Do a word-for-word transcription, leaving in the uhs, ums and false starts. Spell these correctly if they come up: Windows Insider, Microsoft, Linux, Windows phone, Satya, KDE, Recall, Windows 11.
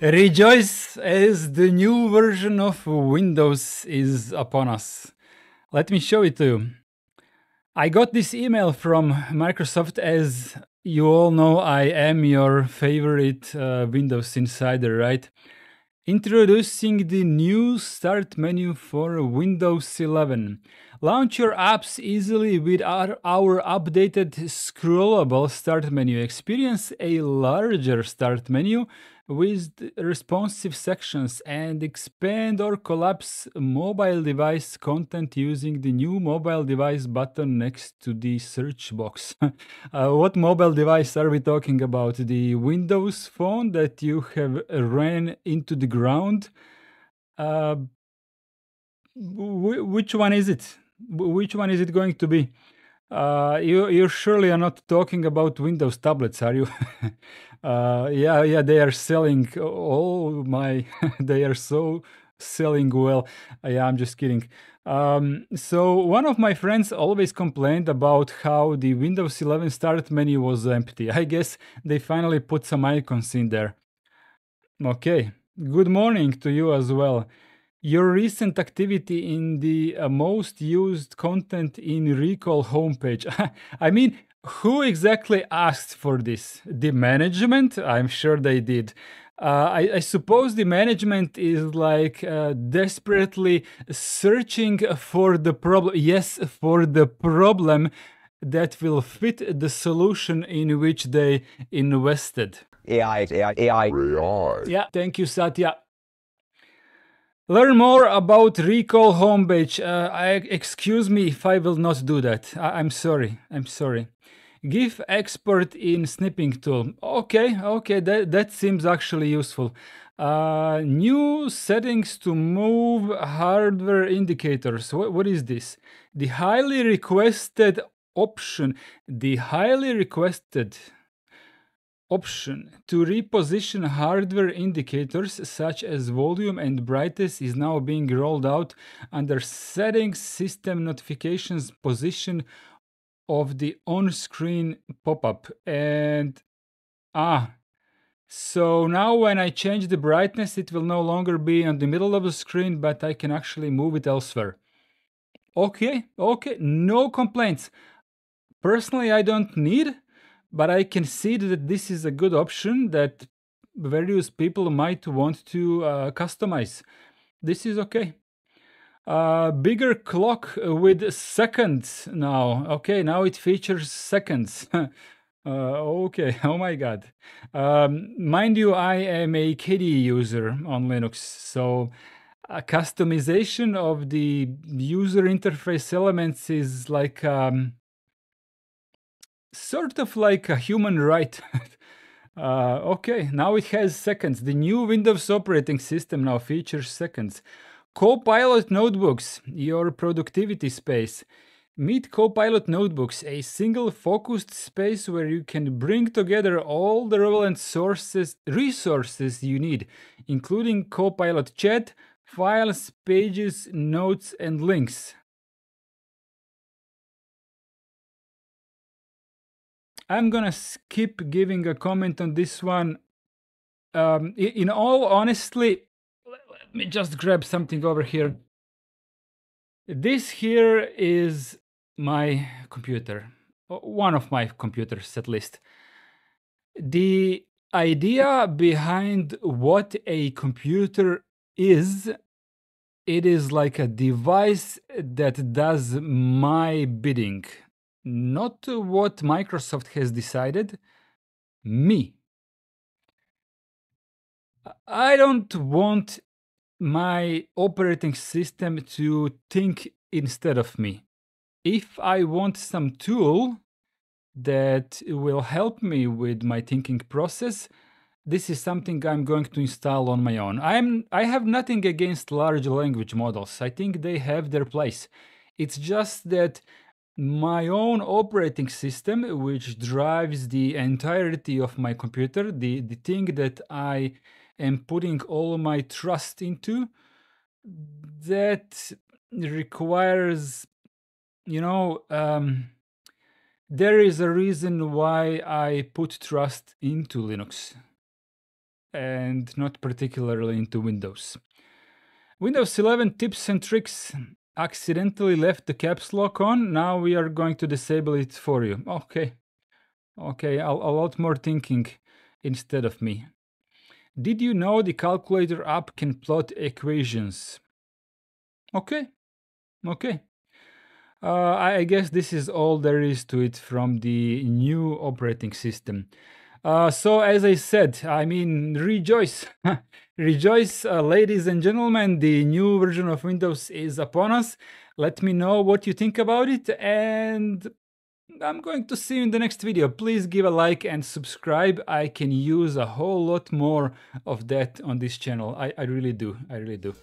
Rejoice, as the new version of Windows is upon us. Let me show it to you. I got this email from Microsoft. As you all know, I am your favorite uh, Windows Insider, right? Introducing the new start menu for Windows eleven. Launch your apps easily with our, our updated scrollable start menu. Experience a larger start menu with responsive sections and expand or collapse mobile device content using the new mobile device button next to the search box. uh, what mobile device are we talking about? The Windows phone that you have ran into the ground? Uh, w which one is it? W which one is it going to be? Uh, you, you surely are not talking about Windows tablets, are you? uh, yeah, yeah, they are selling. Oh my, they are so selling well. Uh, yeah, I'm just kidding. Um, so one of my friends always complained about how the Windows eleven start menu was empty. I guess they finally put some icons in there. Okay, good morning to you as well. Your recent activity in the uh, most used content in Recall homepage. I mean, who exactly asked for this? The management? I'm sure they did. Uh, I, I suppose the management is like uh, desperately searching for the problem. Yes, for the problem that will fit the solution in which they invested. A I, A I, A I. Yeah, thank you, Satya. Learn more about Recall homepage. Uh, I, excuse me if I will not do that. I, I'm sorry. I'm sorry. GIF export in snipping tool. Okay, okay, that, that seems actually useful. Uh, new settings to move hardware indicators. What, what is this? The highly requested option. The highly requested option to reposition hardware indicators such as volume and brightness is now being rolled out under settings, system notifications, position of the on-screen pop-up. And ah, so now when I change the brightness, it will no longer be on the middle of the screen, but I can actually move it elsewhere. Okay, okay, no complaints. Personally, I don't need. But I can see that this is a good option that various people might want to uh, customize. This is okay. Uh, bigger clock with seconds now. Okay, now it features seconds. uh, okay, oh my God. Um, mind you, I am a K D E user on Linux, so a customization of the user interface elements is like... Um, sort of like a human right. uh, okay, now it has seconds. The new Windows operating system now features seconds. Copilot notebooks, your productivity space. Meet Copilot notebooks, a single focused space where you can bring together all the relevant sources, resources you need, including Copilot chat, files, pages, notes, and links. I'm gonna skip giving a comment on this one. Um, in all honestly, let me just grab something over here. This here is my computer, one of my computers at least. The idea behind what a computer is, it is like a device that does my bidding. Not what Microsoft has decided, me. I don't want my operating system to think instead of me. If I want some tool that will help me with my thinking process, this is something I'm going to install on my own. I'm, I have nothing against large language models. I think they have their place. It's just that my own operating system, which drives the entirety of my computer, the, the thing that I am putting all my trust into, that requires, you know, um, there is a reason why I put trust into Linux and not particularly into Windows. Windows eleven tips and tricks. Accidentally left the caps lock on. Now we are going to disable it for you. Okay. Okay, a, a lot more thinking instead of me. Did you know the calculator app can plot equations? Okay. Okay. Uh, I guess this is all there is to it from the new operating system. Uh, so as I said, I mean, rejoice, rejoice, uh, ladies and gentlemen, the new version of Windows is upon us. Let me know what you think about it, and I'm going to see you in the next video. Please give a like and subscribe. I can use a whole lot more of that on this channel. I, I really do. I really do.